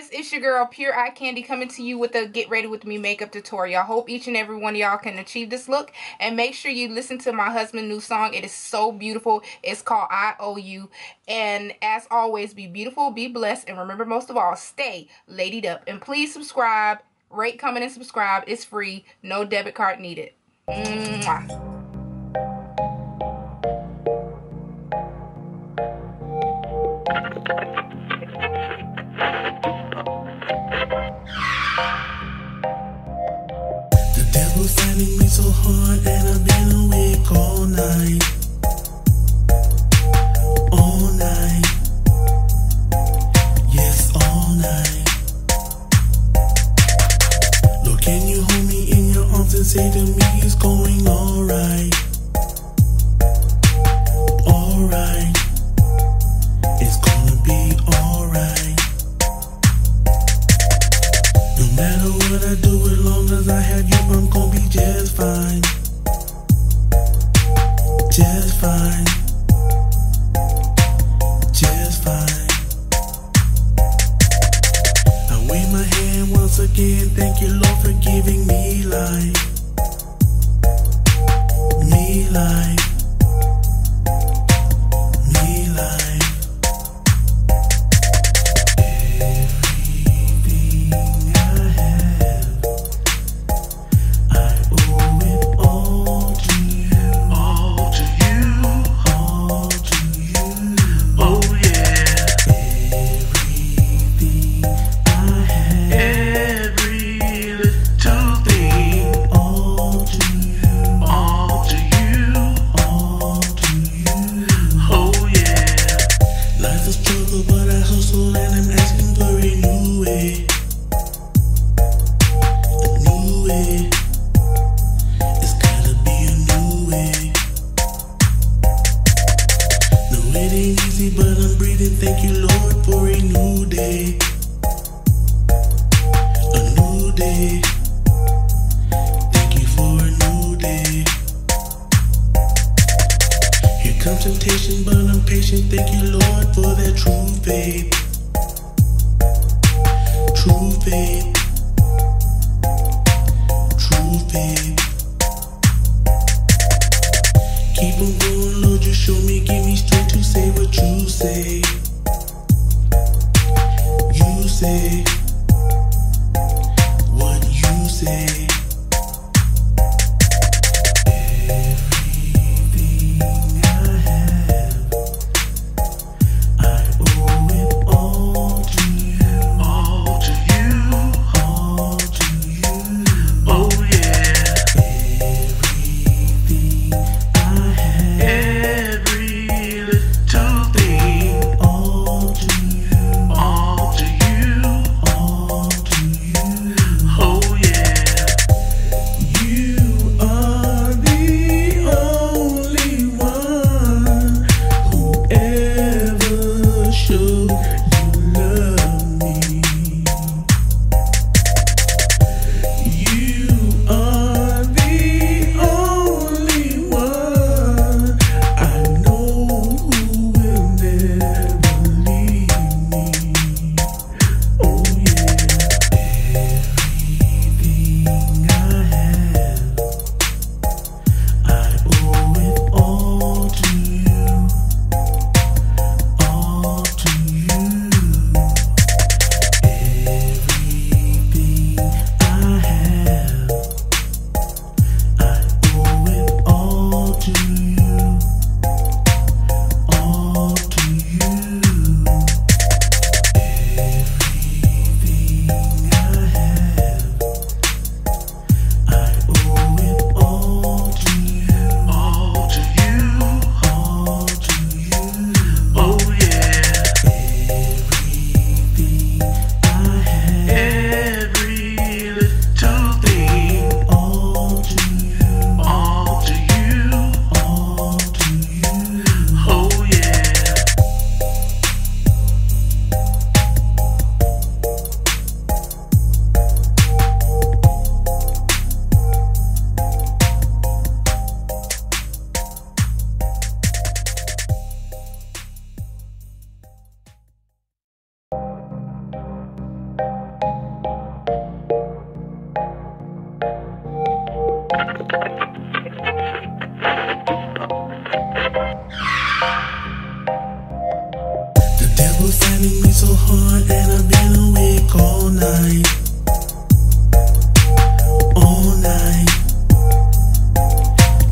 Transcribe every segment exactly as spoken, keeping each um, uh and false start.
guys, it's your girl Pure Eye Candy coming to you with a Get Ready With Me makeup tutorial. I hope each and every one of y'all can achieve this look, and make sure you listen to my husband's new song. It is so beautiful. It's called I Owe You. And as always, be beautiful, be blessed, and remember, most of all, stay ladied up. And please subscribe, rate, comment, and subscribe. It's free, no debit card needed. Mwah. Finding me so hard, and I've been awake all night, all night, yes, all night. Lord, can you hold me in your arms and say to me it's going alright, alright, it's gonna be alright. No matter what I do, as long as I have you, I'm gonna be just fine, just fine, just fine. I wave my hand once again, thank you Lord for giving me life, me life, me life. But I'm breathing, thank you Lord for a new day, a new day, thank you for a new day. Here comes temptation, but I'm patient, thank you Lord for that true faith, true faith, true faith. Keep on going Lord, you show me, give me strength to say what you say, you say, what you say. Oh. The devil's finding me so hard, and I've been awake all night, all night,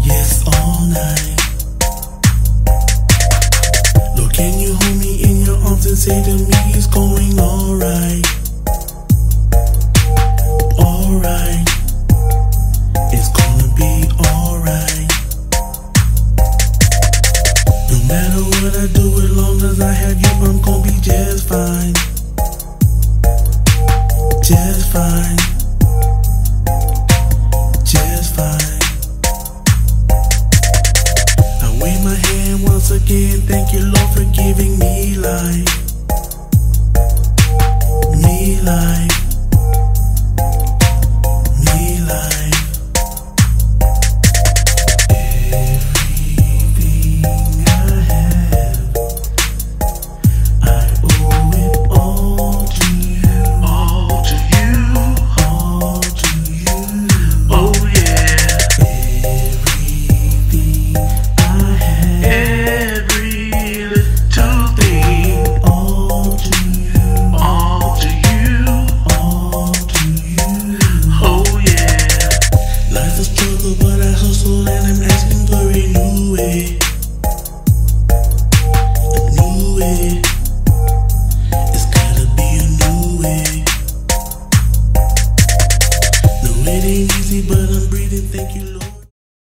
yes, all night. Lord, can you hold me in your arms and say to me it's going alright, alright. It's gonna be alright. No matter what I do, as long as I have you, I'm gonna be just fine, just fine, just fine. I wave my hand once again, thank you Lord for giving me life, me life, me life. But I hustle and I'm asking for a new way.